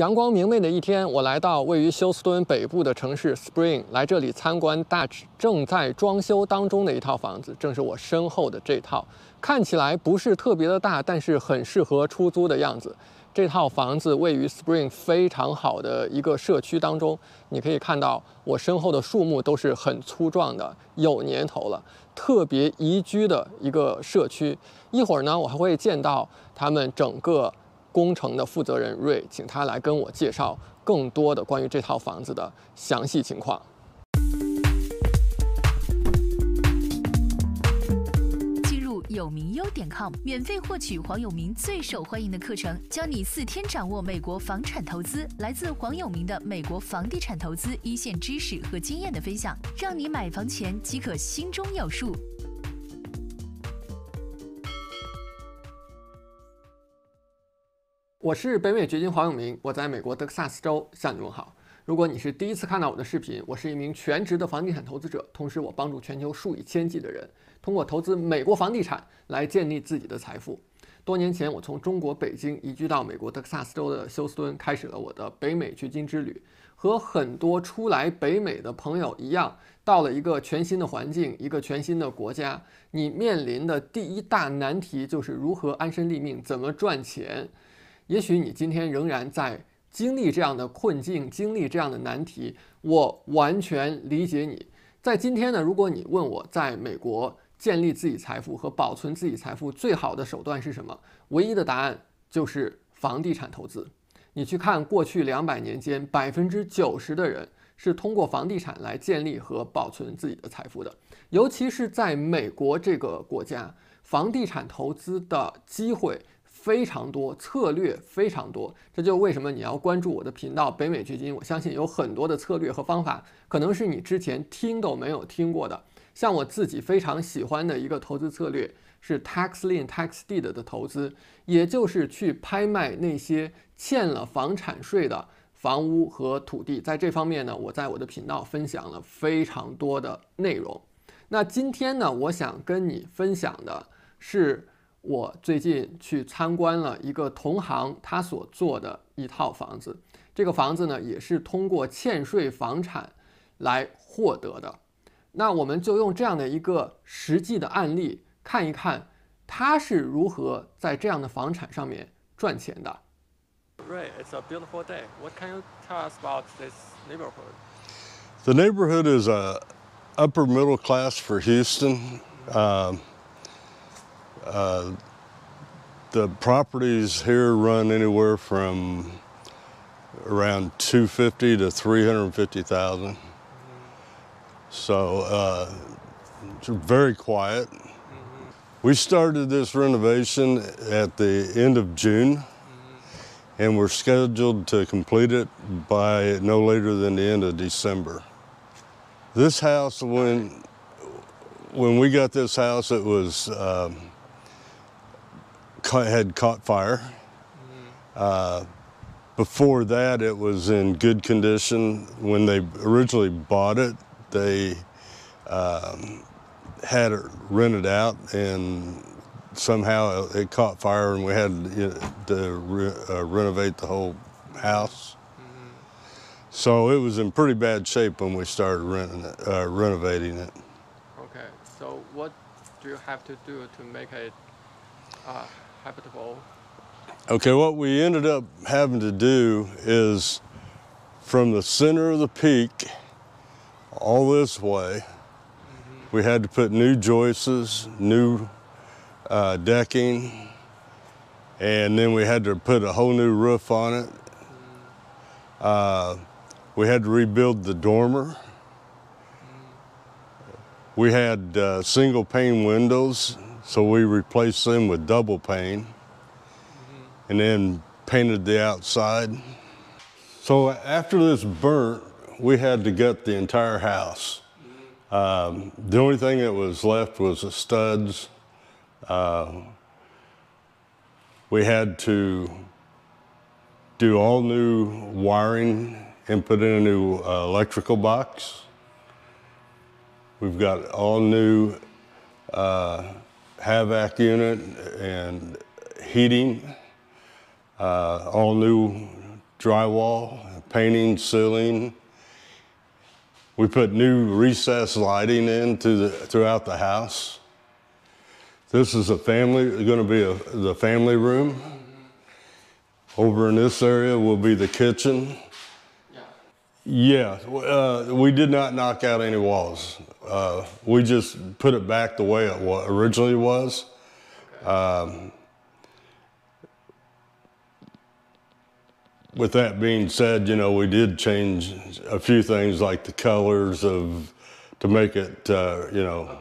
阳光明媚的一天，我来到位于休斯敦北部的城市 Spring， 来这里参观 Dutch 正在装修当中的一套房子，正是我身后的这套。看起来不是特别的大，但是很适合出租的样子。这套房子位于 Spring 非常好的一个社区当中，你可以看到我身后的树木都是很粗壮的，有年头了，特别宜居的一个社区。一会儿呢，我还会见到他们整个 工程的负责人瑞，请他来跟我介绍更多的关于这套房子的详细情况。进入有名优.com， 免费获取黄有明最受欢迎的课程，教你4天掌握美国房产投资，来自黄有明的美国房地产投资一线知识和经验的分享，让你买房前即可心中有数。 我是北美掘金黄有明，我在美国德克萨斯州向你问好。如果你是第一次看到我的视频，我是一名全职的房地产投资者，同时我帮助全球数以千计的人通过投资美国房地产来建立自己的财富。多年前，我从中国北京移居到美国德克萨斯州的休斯敦，开始了我的北美掘金之旅。和很多初来北美的朋友一样，到了一个全新的环境，一个全新的国家，你面临的第一大难题就是如何安身立命，怎么赚钱。 也许你今天仍然在经历这样的困境，经历这样的难题，我完全理解你。在今天呢，如果你问我在美国建立自己财富和保存自己财富最好的手段是什么，唯一的答案就是房地产投资。你去看过去200年间，90%的人是通过房地产来建立和保存自己的财富的，尤其是在美国这个国家，房地产投资的机会 非常多，策略非常多，这就为什么你要关注我的频道北美掘金。我相信有很多的策略和方法，可能是你之前听都没有听过的。像我自己非常喜欢的一个投资策略是 tax lien tax deed 的投资，也就是去拍卖那些欠了房产税的房屋和土地。在这方面呢，我在我的频道分享了非常多的内容。那今天呢，我想跟你分享的是 我最近去参观了一个同行他所做的一套房子，这个房子呢也是通过欠税房产来获得的。那我们就用这样的一个实际的案例看一看，他是如何在这样的房产上面赚钱的。Ray, it's a beautiful day. What can you tell us about this neighborhood? The neighborhood is a upper middle class for Houston. The properties here run anywhere from around $250,000 to $350,000. So it's very quiet. We started this renovation at the end of June, and we're scheduled to complete it by no later than the end of December. This house, when we got this house, it was had caught fire. Before that, it was in good condition. When they originally bought it, they had it rented out, and somehow it caught fire, and we had to renovate the whole house. So it was in pretty bad shape when we started renovating it. Okay, so what do you have to do to make it habitable? Okay, what we ended up having to do is from the center of the peak all this way, we had to put new joists, new decking, and then we had to put a whole new roof on it. We had to rebuild the dormer. We had single pane windows, so we replaced them with double pane and then painted the outside. So after this burnt, we had to gut the entire house. The only thing that was left was the studs. We had to do all new wiring and put in a new electrical box. We've got all new HVAC unit and heating, all new drywall, painting, ceiling. We put new recessed lighting in throughout the house. This is going to be the family room. Over in this area will be the kitchen. Yeah, we did not knock out any walls. We just put it back the way it originally was. With that being said, you know, we did change a few things like the colors to make it, you know,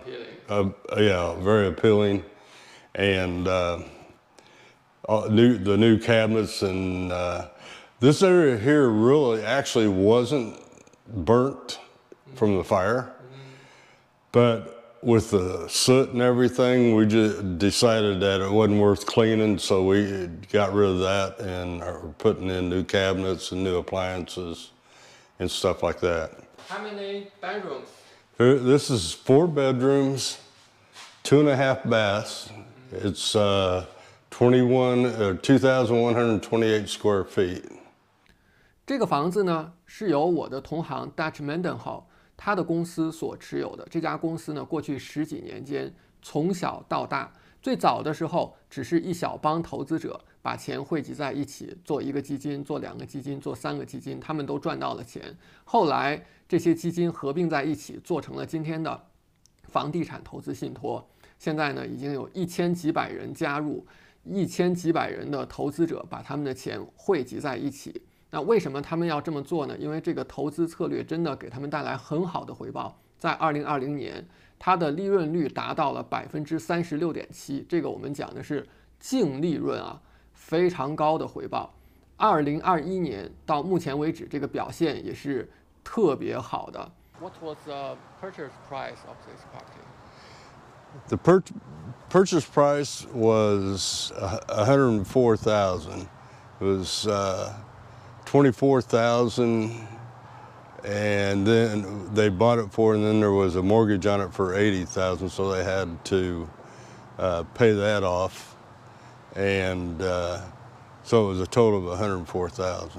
appealing. Yeah, very appealing. And the new cabinets and this area here really actually wasn't burnt from the fire. But with the soot and everything, we just decided that it wasn't worth cleaning, so we got rid of that and are putting in new cabinets and new appliances and stuff like that. How many bedrooms? This is 4 bedrooms, 2.5 baths. It's 2,128 square feet. 这个房子呢，是由我的同行 Dutch Mendenhall 他的公司所持有的。这家公司呢，过去10几年间从小到大，最早的时候只是一小帮投资者把钱汇集在一起，做一个基金，做2个基金，做3个基金，他们都赚到了钱。后来这些基金合并在一起，做成了今天的房地产投资信托。现在呢，已经有1000几百人加入，1000几百人的投资者把他们的钱汇集在一起。 那为什么他们要这么做呢？因为这个投资策略真的给他们带来很好的回报。在2020年，它的利润率达到了36.7%，这个我们讲的是净利润啊，非常高的回报。2021年到目前为止，这个表现也是特别好的。What was the purchase price of this property? The purchase price was $104,000. It was $24,000, and then they bought it for, and then there was a mortgage on it for $80,000, so they had to pay that off, and so it was a total of $104,000.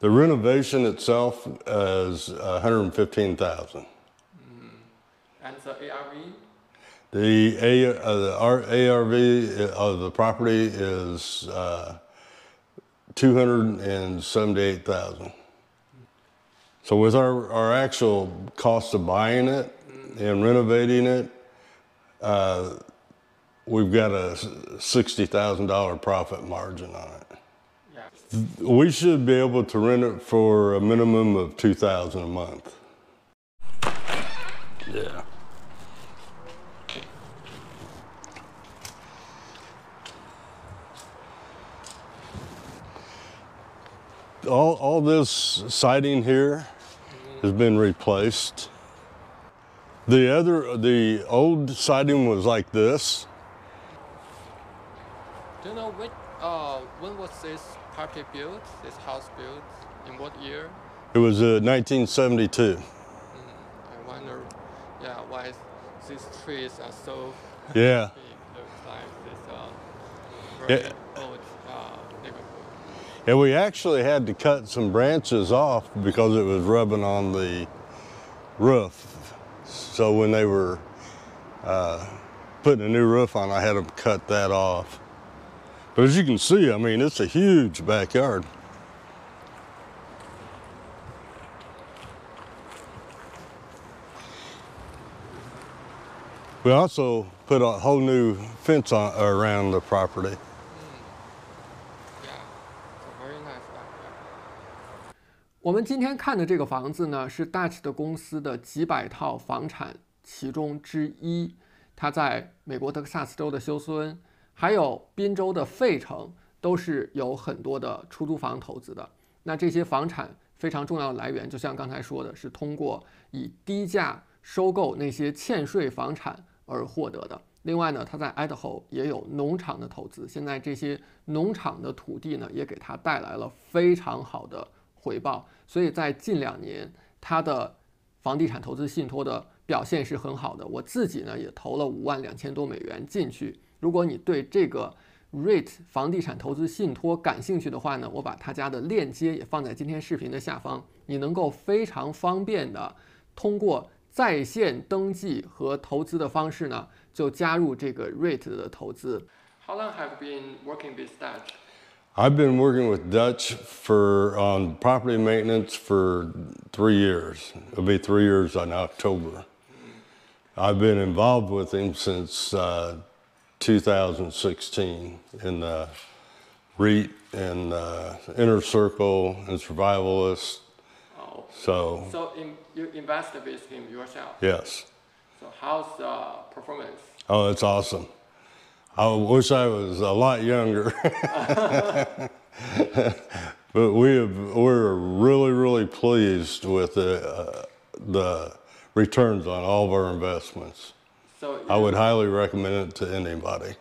The renovation itself is $115,000. And the ARV? The ARV of the property is $278,000. So with our actual cost of buying it and renovating it, we've got a $60,000 profit margin on it. Yeah. We should be able to rent it for a minimum of $2,000 a month. Yeah. All this siding here has been replaced. The old siding was like this. Do you know when was this property built? This house built in what year? It was 1972. I wonder, yeah, why these trees are so big. Looks like this very old neighborhood. And we actually had to cut some branches off because it was rubbing on the roof. So when they were putting a new roof on, I had them cut that off. But as you can see, I mean, it's a huge backyard. We also put a whole new fence on, around the property. 我们今天看的这个房子呢，是 Dutch 的公司的几百套房产其中之一。它在美国德克萨斯州的休斯敦，还有宾州的费城，都是有很多的出租房投资的。那这些房产非常重要的来源，就像刚才说的，是通过以低价收购那些欠税房产而获得的。另外呢，它在 Idaho 也有农场的投资。现在这些农场的土地呢，也给它带来了非常好的 回报，所以在近2年，它的房地产投资信托的表现是很好的。我自己呢也投了5万2千多美元进去。如果你对这个 REIT 房地产投资信托感兴趣的话呢，我把他家的链接也放在今天视频的下方，你能够非常方便的通过在线登记和投资的方式呢，就加入这个 REIT 的投资。How long have you been working with Dutch? I've been working with Dutch on property maintenance for 3 years. It'll be 3 years in October. I've been involved with him since 2016 in the REIT and Inner Circle and Survivalist. Oh. So you invested with him yourself? Yes. So how's the performance? Oh, it's awesome. I wish I was a lot younger. But we're really, really pleased with the returns on all of our investments. So I would highly recommend it to anybody.